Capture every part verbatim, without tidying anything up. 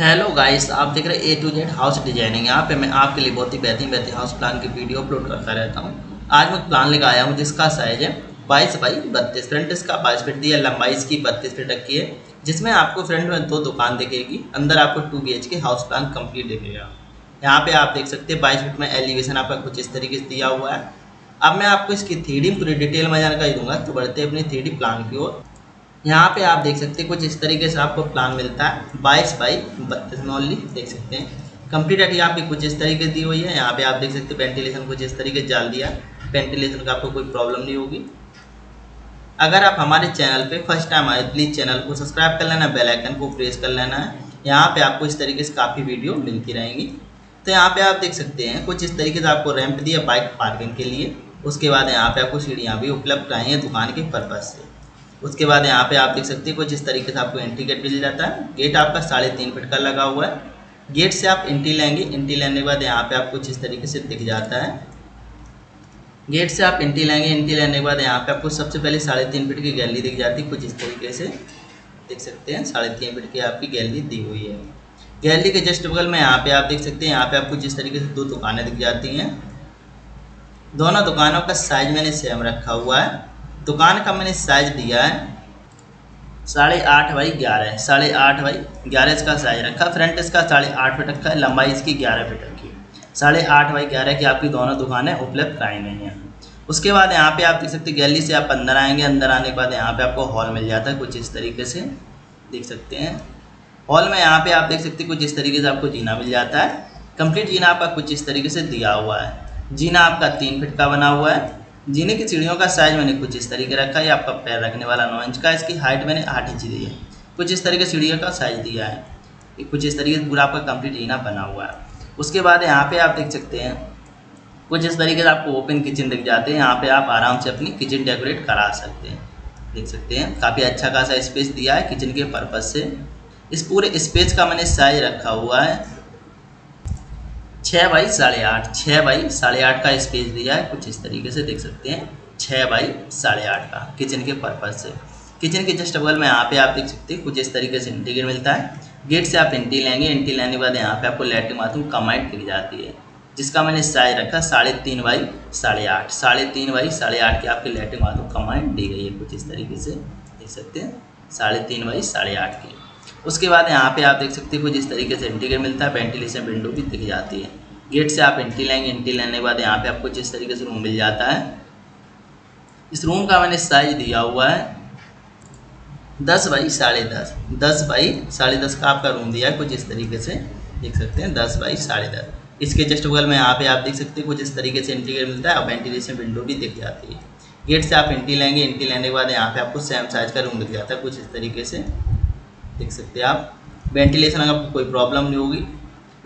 Hello guys, आप देख रहे हैं A to Z house designing. यहाँ पे मैं आपके लिए बहुत ही बेहतरीन बेहतरीन हाउस प्लान की वीडियो अपलोड करता रहता हूँ। आज मैं प्लान लेकर आया हूँ जिसका साइज है बाईस बाई बत्तीस। फ्रंट इसका बाईस फीट दिया, लंबाई इसकी बत्तीस फीट रखी है, जिसमें आपको फ्रंट में दो दुकान दिखेगी, अंदर आपको two B H K house plan complete दिखेगा। यहाँ पर आप देख सकते हैं बाईस फीट में एलिवेशन आपका कुछ इस तरीके से दिया हुआ है। अब मैं आपको इसकी थ्री डी पूरी डिटेल में जानकारी दूंगा, तो बढ़ते अपनी थ्री डी प्लान की ओर। यहाँ पे आप देख सकते हैं कुछ इस तरीके से आपको प्लान मिलता है बाईस बाई बत्तीस में ओनली। देख सकते हैं कंप्लीट आइडिया आपकी कुछ इस तरीके दी हुई है। यहाँ पे आप देख सकते हैं वेंटिलेशन कुछ इस तरीके डाल दिया, वेंटिलेशन का आपको कोई प्रॉब्लम नहीं होगी। अगर आप हमारे चैनल पे फर्स्ट टाइम आए, प्लीज़ चैनल को सब्सक्राइब कर लेना, बेल आइकन को प्रेस कर लेना है। यहाँ पर आपको इस तरीके से काफ़ी वीडियो मिलती रहेंगी। तो यहाँ पर आप देख सकते हैं कुछ इस तरीके से आपको रैंप दिया बाइक पार्किंग के लिए। उसके बाद यहाँ पर आपको सीढ़ियाँ भी उपलब्ध कराई हैं दुकान के पर्पज़ से। उसके बाद यहाँ पे आप देख सकते हैं कुछ इस तरीके से आपको एंट्री गेट मिल जाता है। गेट आपका साढ़े तीन फीट का लगा हुआ है। गेट से आप एंट्री लेंगे, एंट्री लेने के बाद यहाँ पे आप कुछ इस तरीके से दिख जाता है। गेट से आप एंट्री लेंगे, एंट्री लेने के बाद यहाँ पे आपको सबसे पहले साढ़े तीन फीट की गैलरी दिख जाती है। कुछ इस तरीके से देख सकते हैं साढ़े तीन फीट की आपकी गैलरी दी हुई है। गैलरी के जस्ट बगल में यहाँ पे आप देख सकते हैं, यहाँ पे आपको जिस तरीके से दो दुकानें दिख जाती हैं। दोनों दुकानों का साइज मैंने सेम रखा हुआ है। दुकान का मैंने साइज दिया है साढ़े आठ बाई ग्यारह साढ़े आठ बाई ग्यारह इसका साइज रखा। फ्रंट इसका साढ़े आठ फीट रखा है, लंबाई इसकी ग्यारह फीट रखी है। साढ़े आठ बाई ग्यारह की आपकी दोनों दुकानें उपलब्ध कराई गई हैं। उसके बाद यहाँ पे आप देख सकते हैं गैलरी से आप अंदर आएंगे। अंदर आने के बाद यहाँ पे आपको हॉल मिल जाता है कुछ इस तरीके से। देख सकते हैं हॉल में यहाँ पर आप देख सकते हैं कुछ इस तरीके से आपको जीना मिल जाता है। कंप्लीट जीना आपका कुछ इस तरीके से दिया हुआ है। जीना आपका तीन फीट का बना हुआ है। जीने की सीढ़ियों का साइज मैंने कुछ इस तरीके रखा है। आपका पैर रखने वाला नौ इंच का, इसकी हाइट मैंने आठ इंच दी है। कुछ इस तरीके सीढ़ियों का साइज दिया है। कुछ इस तरीके से पूरा आपका कंप्लीट जीना बना हुआ है। उसके बाद यहाँ पे आप देख सकते हैं कुछ इस तरीके से आपको ओपन किचन दिख जाते हैं। यहाँ पे आप आराम से अपनी किचन डेकोरेट करा सकते हैं। देख सकते हैं काफ़ी अच्छा खासा स्पेस दिया है किचन के पर्पज़ से। इस पूरे स्पेस का मैंने साइज रखा हुआ है छः बाई साढ़े आठ छः बाई साढ़े आठ का स्पेस दिया है। कुछ इस तरीके से देख सकते हैं छः बाई साढ़े आठ का किचन के पर्पज़ से। किचन के जस्ट बगल में यहाँ पे आप देख सकते हैं कुछ इस तरीके से एंट्री गेट मिलता है। गेट से आप एंट्री लेंगे, एंट्री लेने के बाद यहाँ पे आपको लैट्रिन बाथरूम कमाइट दिख जाती है, जिसका मैंने साइज रखा साढ़े तीन बाई साढ़े आठ साढ़े तीन बाई साढ़े आठ की आपकी लैट्रिन बाथरूम कमाइट दी गई है। कुछ इस तरीके से देख सकते हैं साढ़े तीन बाई साढ़े आठ की। उसके बाद यहाँ पे आप देख सकते हैं कुछ इस तरीके से एंट्री गेट मिलता है। वेंटिलेशन विंडो भी दिख जाती है। गेट से आप एंट्री लेंगे, एंट्री लेने के बाद यहाँ पे आपको जिस तरीके से रूम मिल जाता है। इस रूम का मैंने साइज दिया हुआ है दस बाई साढ़े दस दस बाई साढ़े दस का आपका रूम दिया है। कुछ इस तरीके से देख सकते हैं दस बाई साढ़े दस। इसके जस्ट बगल में यहाँ पे आप देख सकते हैं कुछ इस तरीके से एंट्री गेट मिलता है और वेंटिलेशन विंडो भी दिख जाती है। गेट से आप एंट्री लेंगे, एंट्री लेने के बाद यहाँ पे आपको सेम साइज का रूम दिख जाता है। कुछ इस तरीके से देख सकते हैं आप। वेंटिलेशन आपको कोई प्रॉब्लम नहीं होगी।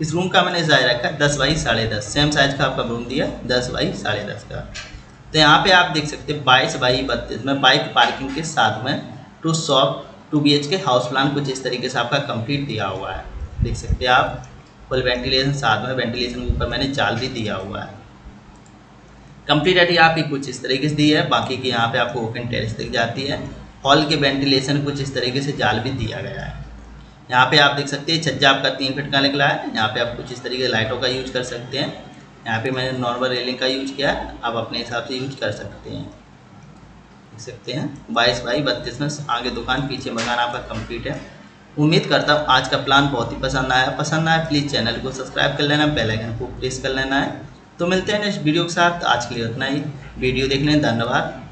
इस रूम का मैंने साइज रखा है दस बाई साढ़े दस सेम साइज का आपका रूम दिया दस बाई साढ़े दस का। तो यहाँ पे आप देख सकते हैं बाईस बाई बत्तीस में बाइक पार्किंग के साथ में two shop two B H K house plan कुछ इस तरीके से आपका कंप्लीट दिया हुआ है। देख सकते हैं आप फुल वेंटिलेशन साथ में, वेंटिलेशन के ऊपर मैंने जाल भी दिया हुआ है। कंप्लीट आइडिया आपकी कुछ इस तरीके से दी है। बाकी की यहाँ पर आपको ओपन टेरेस दिख जाती है। हॉल के वेंटिलेशन कुछ इस तरीके से जाल भी दिया गया है। यहाँ पे आप देख सकते हैं छज्जा आपका तीन फीट का निकला है। यहाँ पे आप कुछ इस तरीके लाइटों का यूज कर सकते हैं। यहाँ पे मैंने नॉर्मल रेलिंग का यूज किया है, आप अपने हिसाब से यूज कर सकते हैं। देख सकते हैं बाईस बाई बत्तीस में आगे दुकान पीछे मकान आपका कंप्लीट है। उम्मीद करता हूँ आज का प्लान बहुत ही पसंद आया। पसंद आया प्लीज़ चैनल को सब्सक्राइब कर लेना, बेल आइकन को प्रेस कर लेना है। तो मिलते हैं नेक्स्ट वीडियो के साथ। आज के लिए उतना ही। वीडियो देखने धन्यवाद।